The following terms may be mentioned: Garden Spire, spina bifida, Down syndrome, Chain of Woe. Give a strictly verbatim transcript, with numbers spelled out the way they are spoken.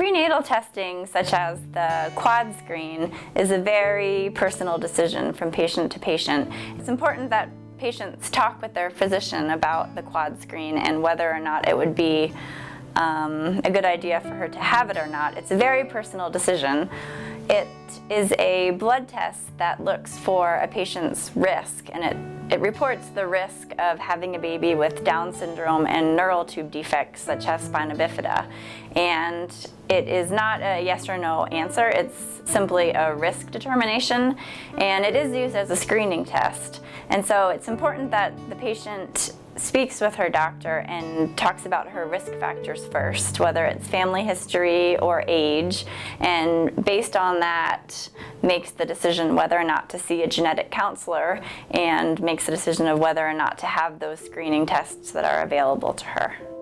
Prenatal testing, such as the quad screen, is a very personal decision from patient to patient. It's important that patients talk with their physician about the quad screen and whether or not it would be um, a good idea for her to have it or not. It's a very personal decision. It is a blood test that looks for a patient's risk, and it, it reports the risk of having a baby with Down syndrome and neural tube defects such as spina bifida. And it is not a yes or no answer, it's simply a risk determination, and it is used as a screening test. And so it's important that the patient speaks with her doctor and talks about her risk factors first, whether it's family history or age, and based on that makes the decision whether or not to see a genetic counselor and makes the decision of whether or not to have those screening tests that are available to her.